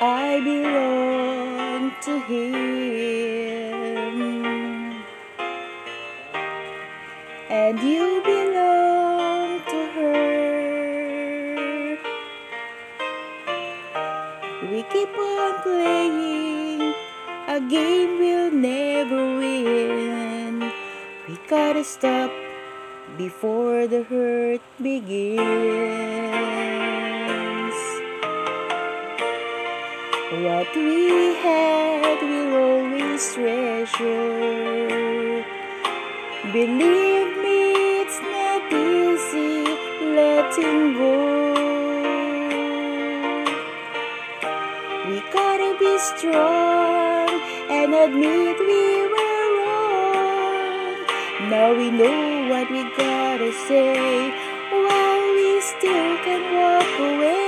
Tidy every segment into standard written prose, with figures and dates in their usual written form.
I belong to Him, and you belong to her. We keep on playing a game we'll never win. We gotta stop before the hurt begins. What we had we'll always treasure. Believe me, it's not easy letting go. We gotta be strong and admit we were wrong. Now we know what we gotta say while we still can walk away.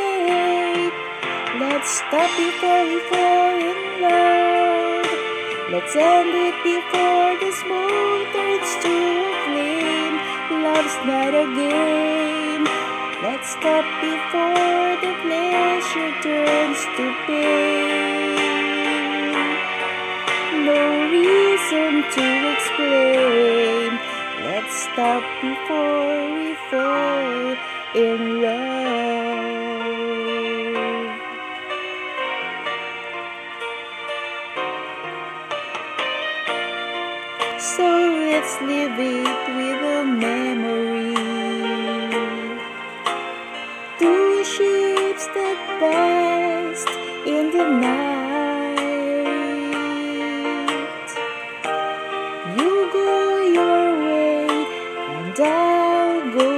Let's stop before we fall in love. Let's end it before the smoke turns to a flame. Love's not a game. Let's stop before the pleasure turns to pain. No reason to explain. Let's stop before we fall in love. So let's leave it with a memory. Two ships that passed in the night. I'll go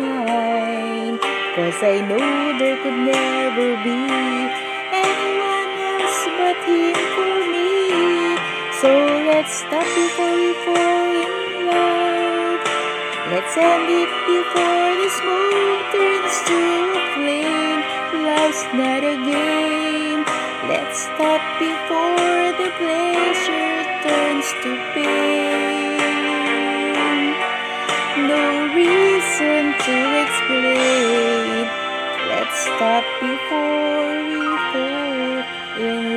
mine, 'cause I know there could never be anyone else but Him for me. So let's stop before we fall in love. Let's end it before the smoke turns to a flame. Love's not a game. Let's stop before the pleasure turns to pain. No reason to explain. Let's stop before we fall in love.